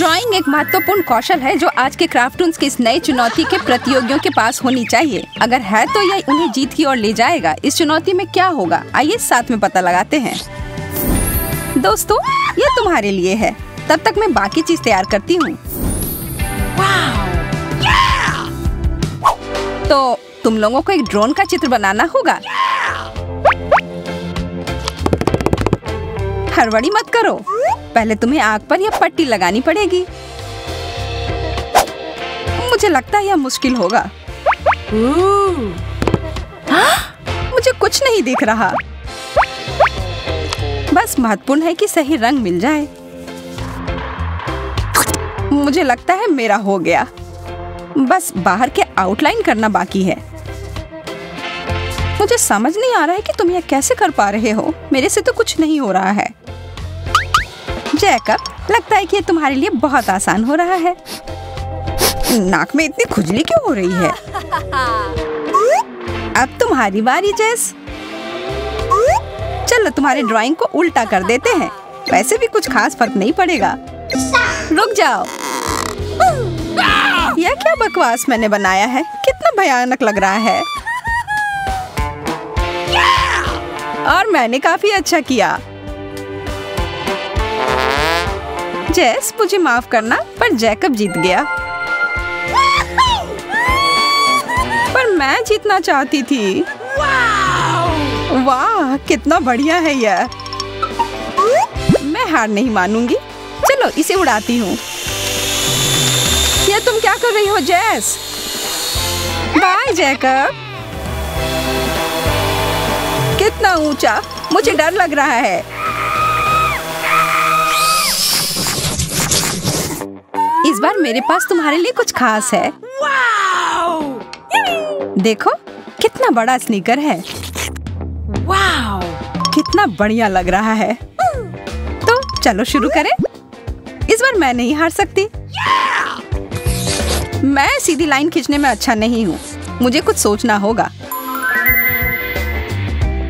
Drawing एक महत्वपूर्ण कौशल है जो आज के क्राफ्टून्स की इस नई चुनौती के प्रतियोगियों के पास होनी चाहिए। अगर है तो यह उन्हें जीत की ओर ले जाएगा। इस चुनौती में क्या होगा, आइए साथ में पता लगाते हैं। दोस्तों, ये तुम्हारे लिए है, तब तक मैं बाकी चीज तैयार करती हूँ। तो तुम लोगों को एक ड्रोन का चित्र बनाना होगा। हड़बड़ी मत करो, पहले तुम्हें आग पर यह पट्टी लगानी पड़ेगी। मुझे लगता है यह मुश्किल होगा। मुझे कुछ नहीं दिख रहा। बस महत्वपूर्ण है कि सही रंग मिल जाए। मुझे लगता है मेरा हो गया, बस बाहर के आउटलाइन करना बाकी है। मुझे समझ नहीं आ रहा है कि तुम यह कैसे कर पा रहे हो, मेरे से तो कुछ नहीं हो रहा है। जैकब, लगता है कि ये तुम्हारे लिए बहुत आसान हो रहा है। नाक में इतनी खुजली क्यों हो रही है? अब तुम्हारी बारी जैस। चलो तुम्हारी ड्राइंग को उल्टा कर देते हैं, वैसे भी कुछ खास फर्क नहीं पड़ेगा। रुक जाओ, यह क्या बकवास मैंने बनाया है, कितना भयानक लग रहा है। और मैंने काफी अच्छा किया। जैस, मुझे माफ करना, पर जैकब जीत गया। पर मैं जीतना चाहती थी। वाह, कितना बढ़िया है यह। मैं हार नहीं मानूंगी। चलो इसे उड़ाती हूँ। यह तुम क्या कर रही हो जैस? Bye Jacob. कितना ऊंचा, मुझे डर लग रहा है। इस बार मेरे पास तुम्हारे लिए कुछ खास है। देखो कितना बड़ा स्नीकर है। कितना बढ़िया लग रहा है। तो चलो शुरू करें। इस बार मैं नहीं हार सकती। मैं सीधी लाइन खींचने में अच्छा नहीं हूँ, मुझे कुछ सोचना होगा।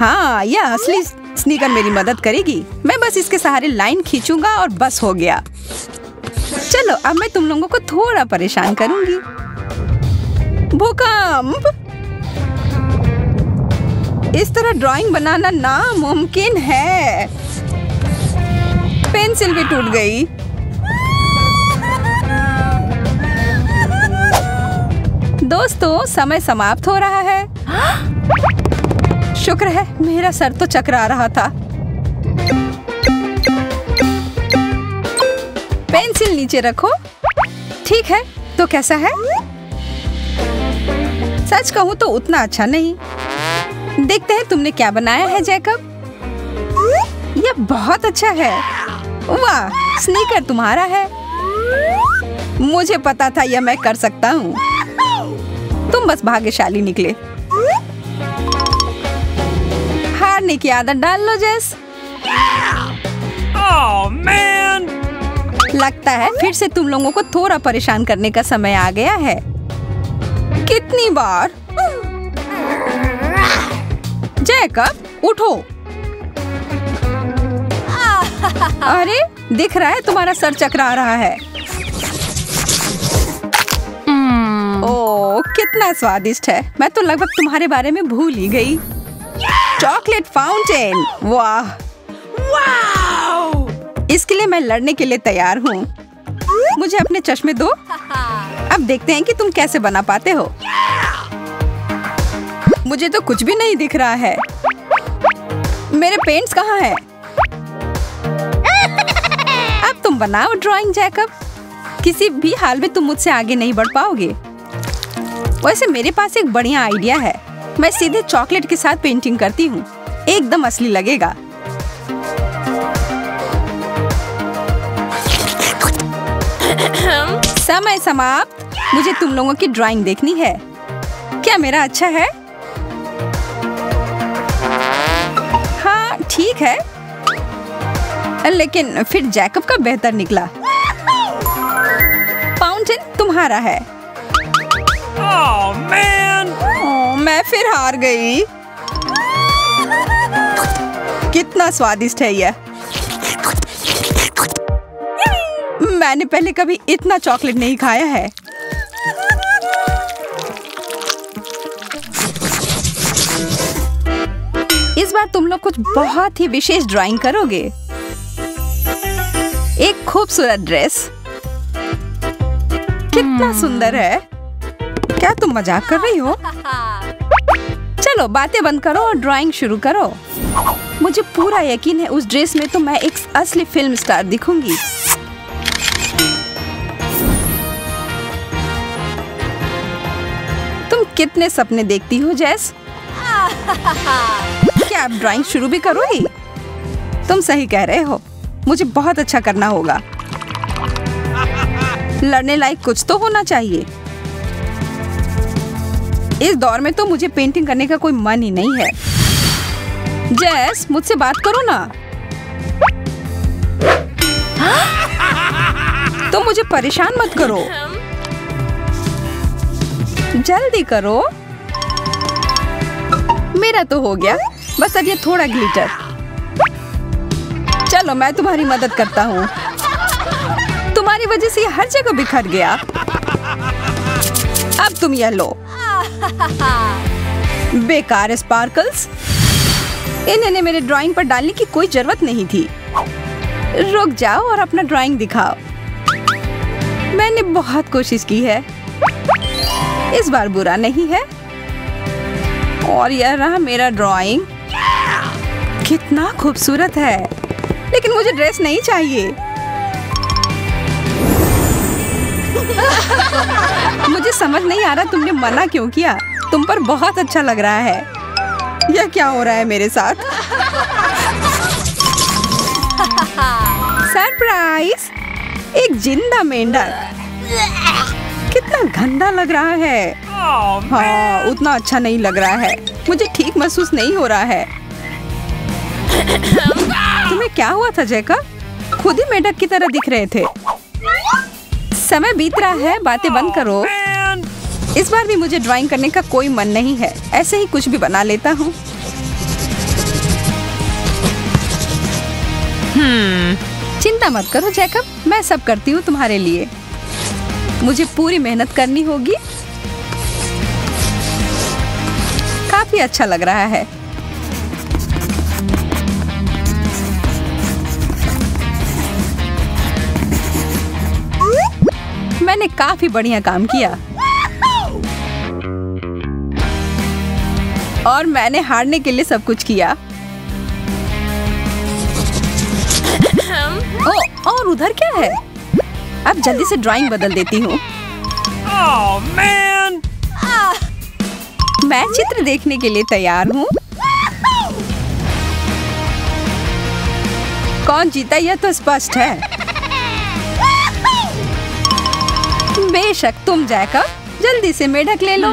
हाँ, यह असली स्नीकर मेरी मदद करेगी। मैं बस इसके सहारे लाइन खींचूंगा और बस हो गया। चलो अब मैं तुम लोगों को थोड़ा परेशान करूंगी। भूकंप! इस तरह ड्राइंग बनाना नामुमकिन है। पेंसिल भी टूट गई। दोस्तों, समय समाप्त हो रहा है। शुक्र है, मेरा सर तो चकरा रहा था। पेंसिल नीचे रखो। ठीक है, तो कैसा है? सच कहूँ तो उतना अच्छा नहीं। देखते हैं तुमने क्या बनाया है जैकब। यह बहुत अच्छा है। वाह, स्नीकर तुम्हारा है। मुझे पता था यह मैं कर सकता हूँ। तुम बस भाग्यशाली निकले। हारने की आदत डाल लो जैस। ओह मैन, लगता है फिर से तुम लोगों को थोड़ा परेशान करने का समय आ गया है। कितनी बार? जैकब, उठो। अरे, दिख रहा है तुम्हारा सर चकरा रहा है। ओह, कितना स्वादिष्ट है। मैं तो लगभग तुम्हारे बारे में भूल ही गई। Chocolate fountain. वाह, इसके लिए मैं लड़ने के लिए तैयार हूँ। मुझे अपने चश्मे दो। अब देखते हैं कि तुम कैसे बना पाते हो। मुझे तो कुछ भी नहीं दिख रहा है। मेरे पेंट्स कहाँ हैं? अब तुम बनाओ ड्राइंग जैकब। किसी भी हाल में तुम मुझसे आगे नहीं बढ़ पाओगे। वैसे मेरे पास एक बढ़िया आइडिया है। मैं सीधे चॉकलेट के साथ पेंटिंग करती हूँ, एकदम असली लगेगा। समय समाप्त। मुझे तुम लोगों की ड्राइंग देखनी है। क्या मेरा अच्छा है? हाँ, ठीक है, लेकिन फिर जैकब का बेहतर निकला। फाउंटेन तुम्हारा है। ओह मैन, मैं फिर हार गई। कितना स्वादिष्ट है यह। मैंने पहले कभी इतना चॉकलेट नहीं खाया है। इस बार तुम लोग कुछ बहुत ही विशेष ड्राइंग करोगे। एक खूबसूरत ड्रेस, कितना सुंदर है। क्या तुम मजाक कर रही हो? चलो बातें बंद करो और ड्राइंग शुरू करो। मुझे पूरा यकीन है उस ड्रेस में तो मैं एक असली फिल्म स्टार दिखूंगी। तुम कितने सपने देखती हो जैस? क्या आप ड्राइंग शुरू भी करोगी? तुम सही कह रहे हो, मुझे बहुत अच्छा करना होगा। लड़ने लायक कुछ तो होना चाहिए। इस दौर में तो मुझे पेंटिंग करने का कोई मन ही नहीं है। जैस, मुझसे बात करो ना। तुम तो मुझे परेशान मत करो, जल्दी करो। मेरा तो हो गया, बस अब ये थोड़ा ग्लिटर। चलो मैं तुम्हारी मदद करता हूँ। तुम्हारी वजह से हर जगह बिखर गया। अब तुम ये लो, बेकार स्पार्कल्स। इन्हें मेरे ड्राइंग पर डालने की कोई जरूरत नहीं थी। रुक जाओ और अपना ड्राइंग दिखाओ। मैंने बहुत कोशिश की है, इस बार बुरा नहीं है। और यह रहा मेरा ड्राइंग। कितना खूबसूरत है, लेकिन मुझे ड्रेस नहीं चाहिए। मुझे समझ नहीं आ रहा तुमने मना क्यों किया। तुम पर बहुत अच्छा लग रहा है। यह क्या हो रहा है मेरे साथ? सरप्राइज! एक जिंदा मेंढक। कितना गंदा लग रहा है। हाँ, उतना अच्छा नहीं लग रहा है। मुझे ठीक महसूस नहीं हो रहा है। तुम्हें क्या हुआ था जैकब? खुद ही मेंढक की तरह दिख रहे थे। समय बीत रहा है, बातें बंद करो। इस बार भी मुझे ड्राइंग करने का कोई मन नहीं है, ऐसे ही कुछ भी बना लेता हूँ। चिंता मत करो जैकब, मैं सब करती हूँ तुम्हारे लिए। मुझे पूरी मेहनत करनी होगी। काफी अच्छा लग रहा है। मैंने काफी बढ़िया काम किया और मैंने हारने के लिए सब कुछ किया। और उधर क्या है? अब जल्दी से ड्राइंग बदल देती हूँ। मैं चित्र देखने के लिए तैयार हूँ। कौन जीता यह तो स्पष्ट है। बेशक तुम जैकब, जल्दी से मेढक ले लो।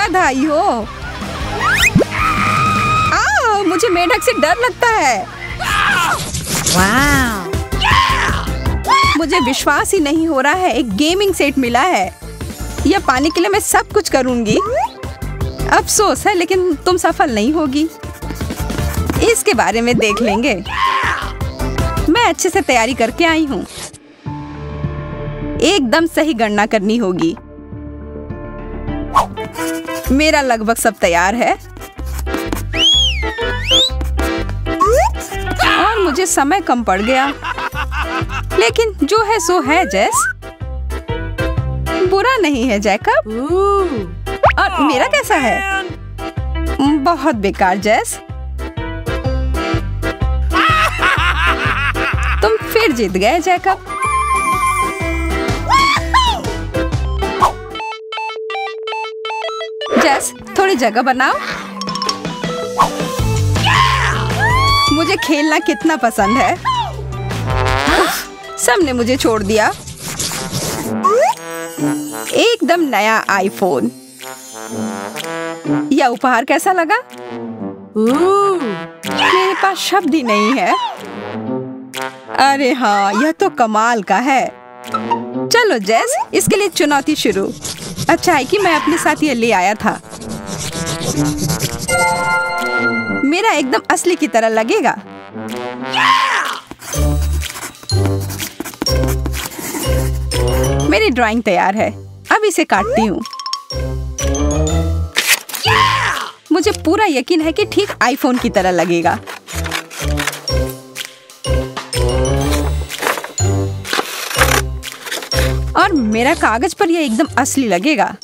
बधाई हो। मुझे मेढक से डर लगता है। मुझे विश्वास ही नहीं हो रहा है। एक गेमिंग सेट मिला है। यह पाने के लिए मैं सब कुछ करूंगी। अफसोस है, लेकिन तुम सफल नहीं होगी। इसके बारे में देख लेंगे। मैं अच्छे से तैयारी करके आई हूँ। एकदम सही गणना करनी होगी। मेरा लगभग सब तैयार है और मुझे समय कम पड़ गया, लेकिन जो है सो है जैस। बुरा नहीं है जैकब। और मेरा कैसा है? बहुत बेकार जैस। तुम फिर जीत गए जैकब। जैस, थोड़ी जगह बनाओ। मुझे खेलना कितना पसंद है। सबने मुझे छोड़ दिया। एकदम नया आईफोन। यह उपहार कैसा लगा? मेरे पास शब्द ही नहीं है। अरे हाँ, यह तो कमाल का है। चलो जैस, इसके लिए चुनौती शुरू। अच्छा है कि मैं अपने साथ ये ले आया था। मेरा एकदम असली की तरह लगेगा। मेरी ड्राइंग तैयार है, अब इसे काटती हूँ। मुझे पूरा यकीन है कि ठीक आईफोन की तरह लगेगा। और मेरा कागज पर यह एकदम असली लगेगा।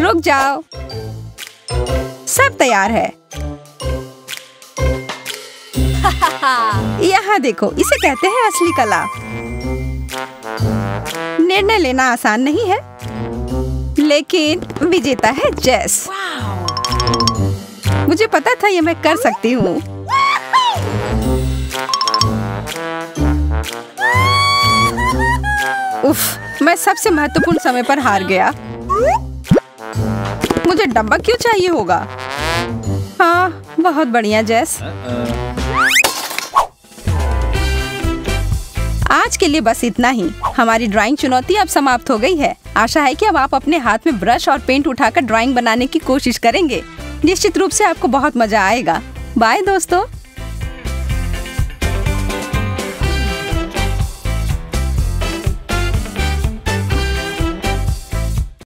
रुक जाओ, सब तैयार है। यहाँ देखो, इसे कहते हैं असली कला। निर्णय लेना आसान नहीं है, लेकिन विजेता है जेस। मुझे पता था ये मैं कर सकती हूँ। उफ, मैं सबसे महत्वपूर्ण समय पर हार गया। मुझे डब्बा क्यों चाहिए होगा? हाँ, बहुत बढ़िया जेस। आज के लिए बस इतना ही। हमारी ड्राइंग चुनौती अब समाप्त हो गई है। आशा है कि अब आप अपने हाथ में ब्रश और पेंट उठाकर ड्राइंग बनाने की कोशिश करेंगे। निश्चित रूप से आपको बहुत मजा आएगा। बाय दोस्तों।